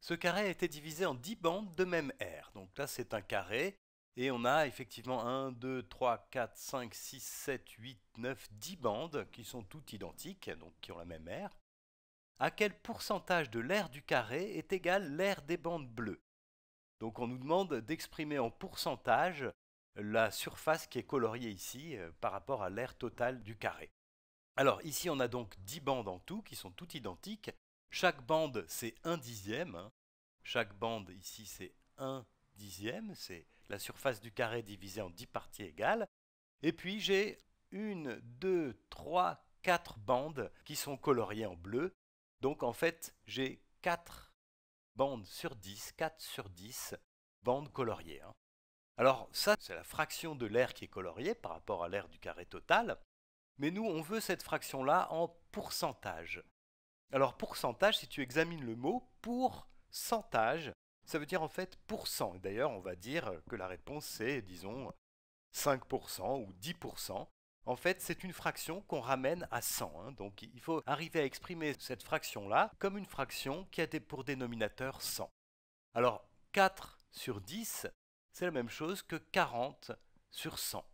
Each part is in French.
Ce carré était divisé en 10 bandes de même aire. Donc là, c'est un carré. Et on a effectivement 1, 2, 3, 4, 5, 6, 7, 8, 9, 10 bandes qui sont toutes identiques, donc qui ont la même aire. À quel pourcentage de l'aire du carré est égale l'aire des bandes bleues? Donc on nous demande d'exprimer en pourcentage la surface qui est coloriée ici par rapport à l'aire totale du carré. Alors ici on a donc 10 bandes en tout qui sont toutes identiques. Chaque bande c'est 1/10. Chaque bande ici c'est 1/10, c'est la surface du carré divisée en 10 parties égales. Et puis j'ai 1, 2, 3, 4 bandes qui sont coloriées en bleu. Donc en fait j'ai 4 bandes sur 10, 4 sur 10 bandes coloriées. Alors ça c'est la fraction de l'aire qui est coloriée par rapport à l'aire du carré total. Mais nous on veut cette fraction-là en pourcentage. Alors pourcentage, si tu examines le mot pourcentage, ça veut dire en fait pourcent. D'ailleurs, on va dire que la réponse c'est, disons, 5% ou 10%. En fait, c'est une fraction qu'on ramène à 100. Donc il faut arriver à exprimer cette fraction-là comme une fraction qui a pour dénominateur 100. Alors 4 sur 10, c'est la même chose que 40 sur 100.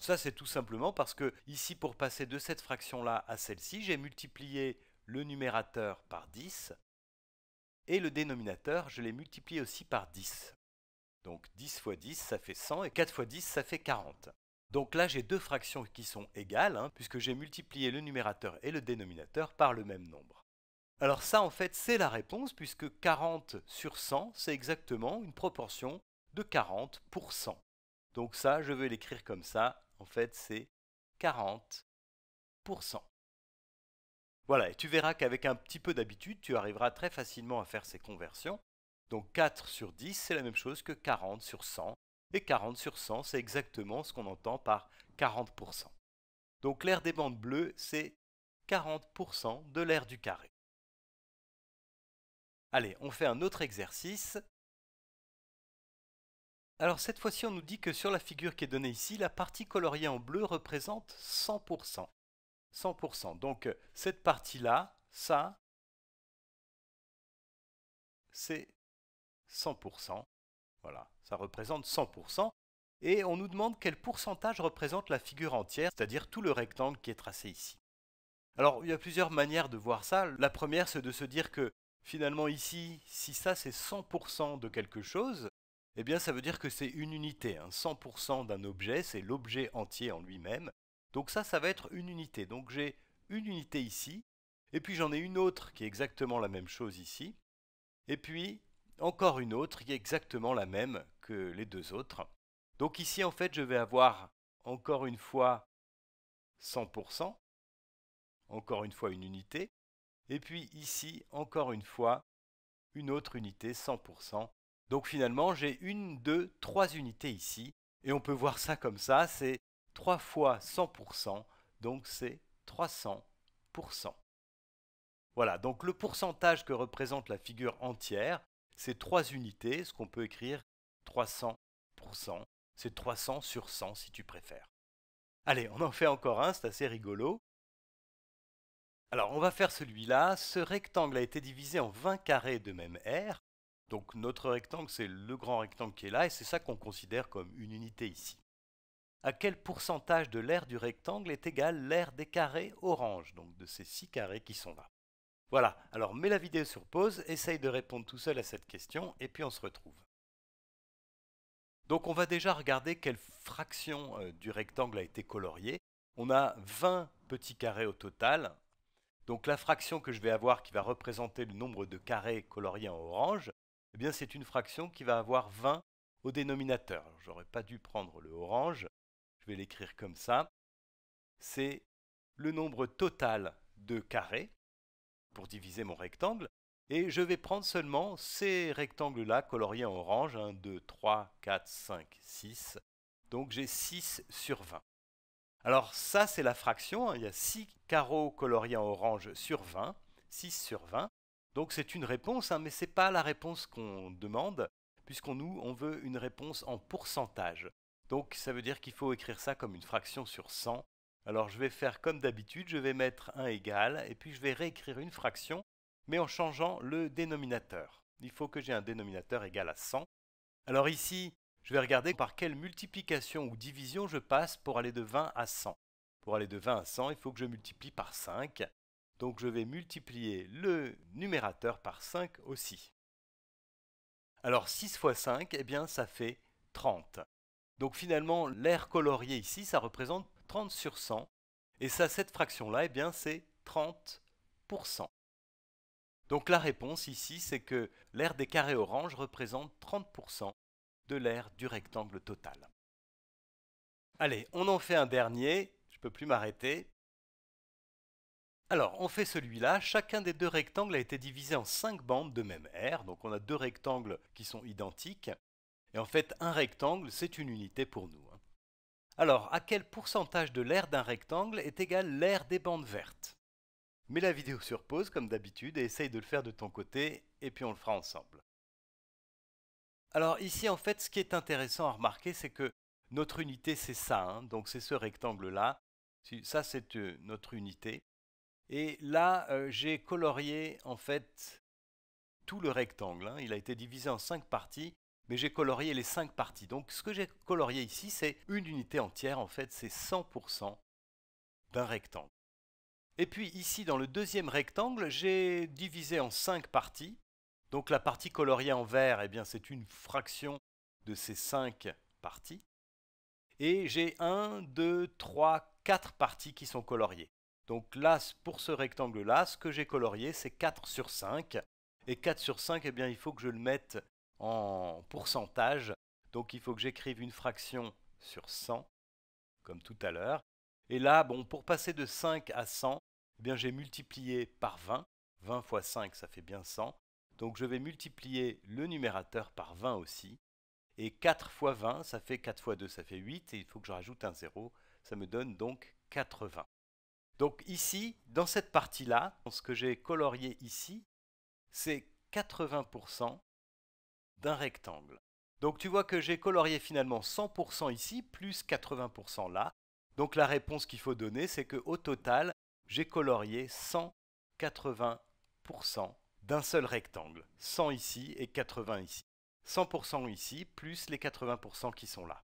Ça, c'est tout simplement parce que ici, pour passer de cette fraction-là à celle-ci, j'ai multiplié le numérateur par 10. Et le dénominateur, je l'ai multiplié aussi par 10. Donc 10 fois 10, ça fait 100, et 4 fois 10, ça fait 40. Donc là, j'ai deux fractions qui sont égales, puisque j'ai multiplié le numérateur et le dénominateur par le même nombre. Alors ça, en fait, c'est la réponse, puisque 40 sur 100, c'est exactement une proportion de 40%. Donc ça, je vais l'écrire comme ça. En fait, c'est 40%. Voilà, et tu verras qu'avec un petit peu d'habitude, tu arriveras très facilement à faire ces conversions. Donc 4 sur 10, c'est la même chose que 40 sur 100. Et 40 sur 100, c'est exactement ce qu'on entend par 40%. Donc l'aire des bandes bleues, c'est 40% de l'aire du carré. Allez, on fait un autre exercice. Alors cette fois-ci, on nous dit que sur la figure qui est donnée ici, la partie coloriée en bleu représente 100%. 100%. Donc cette partie-là, ça, c'est 100%. Voilà, ça représente 100%. Et on nous demande quel pourcentage représente la figure entière, c'est-à-dire tout le rectangle qui est tracé ici. Alors, il y a plusieurs manières de voir ça. La première, c'est de se dire que finalement ici, si ça c'est 100% de quelque chose, eh bien ça veut dire que c'est une unité. 100% d'un objet, c'est l'objet entier en lui-même. Donc ça va être une unité. Donc j'ai une unité ici, et puis j'en ai une autre qui est exactement la même chose ici, et puis encore une autre qui est exactement la même que les deux autres. Donc ici, en fait, je vais avoir encore une fois 100%, encore une fois une unité, et puis ici, encore une fois, une autre unité, 100%. Donc finalement, j'ai une, deux, trois unités ici, et on peut voir ça comme ça, c'est 3 fois 100%, donc c'est 300%. Voilà, donc le pourcentage que représente la figure entière, c'est 3 unités, ce qu'on peut écrire 300%. C'est 300 sur 100 si tu préfères. Allez, on en fait encore un, c'est assez rigolo. Alors, on va faire celui-là. Ce rectangle a été divisé en 20 carrés de même aire. Donc notre rectangle, c'est le grand rectangle qui est là, et c'est ça qu'on considère comme une unité ici. À quel pourcentage de l'aire du rectangle est égale l'aire des carrés orange, donc de ces 6 carrés qui sont là? Voilà, alors mets la vidéo sur pause, essaye de répondre tout seul à cette question, et puis on se retrouve. Donc on va déjà regarder quelle fraction du rectangle a été coloriée. On a 20 petits carrés au total. Donc la fraction que je vais avoir qui va représenter le nombre de carrés coloriés en orange, eh bien c'est une fraction qui va avoir 20 au dénominateur. J'aurais pas dû prendre le orange. Je vais l'écrire comme ça, c'est le nombre total de carrés pour diviser mon rectangle, et je vais prendre seulement ces rectangles-là coloriés en orange, 1, 2, 3, 4, 5, 6, donc j'ai 6 sur 20. Alors ça c'est la fraction, il y a 6 carreaux coloriés en orange sur 20, 6 sur 20, donc c'est une réponse, mais c'est pas la réponse qu'on demande, puisqu'on on veut une réponse en pourcentage. Donc ça veut dire qu'il faut écrire ça comme une fraction sur 100. Alors je vais faire comme d'habitude, je vais mettre 1 égal, et puis je vais réécrire une fraction, mais en changeant le dénominateur. Il faut que j'ai un dénominateur égal à 100. Alors ici, je vais regarder par quelle multiplication ou division je passe pour aller de 20 à 100. Pour aller de 20 à 100, il faut que je multiplie par 5. Donc je vais multiplier le numérateur par 5 aussi. Alors 6 fois 5, eh bien ça fait 30. Donc finalement, l'aire coloriée ici, ça représente 30 sur 100. Et ça, cette fraction-là, eh bien c'est 30%. Donc la réponse ici, c'est que l'aire des carrés orange représente 30% de l'aire du rectangle total. Allez, on en fait un dernier. Je ne peux plus m'arrêter. Alors, on fait celui-là. Chacun des deux rectangles a été divisé en 5 bandes de même aire. Donc on a deux rectangles qui sont identiques. Et en fait, un rectangle, c'est une unité pour nous. Alors, à quel pourcentage de l'aire d'un rectangle est égal l'aire des bandes vertes? Mets la vidéo sur pause, comme d'habitude, et essaye de le faire de ton côté, et puis on le fera ensemble. Alors ici, en fait, ce qui est intéressant à remarquer, c'est que notre unité, c'est ça, donc c'est ce rectangle-là. Ça, c'est notre unité. Et là, j'ai colorié, en fait, tout le rectangle. Il a été divisé en 5 parties. Mais j'ai colorié les 5 parties. Donc ce que j'ai colorié ici, c'est une unité entière. En fait, c'est 100% d'un rectangle. Et puis ici, dans le deuxième rectangle, j'ai divisé en 5 parties. Donc la partie coloriée en vert, eh bien, c'est une fraction de ces 5 parties. Et j'ai 1, 2, 3, 4 parties qui sont coloriées. Donc là, pour ce rectangle-là, ce que j'ai colorié, c'est 4 sur 5. Et 4 sur 5, eh bien, il faut que je le mette en pourcentage, donc il faut que j'écrive une fraction sur 100, comme tout à l'heure. Et là, bon, pour passer de 5 à 100, eh bien j'ai multiplié par 20. 20 fois 5, ça fait bien 100. Donc je vais multiplier le numérateur par 20 aussi. Et 4 fois 20, ça fait 4 fois 2, ça fait 8. Et il faut que je rajoute un 0, ça me donne donc 80. Donc ici, dans cette partie-là, ce que j'ai colorié ici, c'est 80% d'un rectangle. Donc tu vois que j'ai colorié finalement 100% ici, plus 80% là. Donc la réponse qu'il faut donner, c'est qu'au total, j'ai colorié 180% d'un seul rectangle. 100 ici et 80 ici. 100% ici, plus les 80% qui sont là.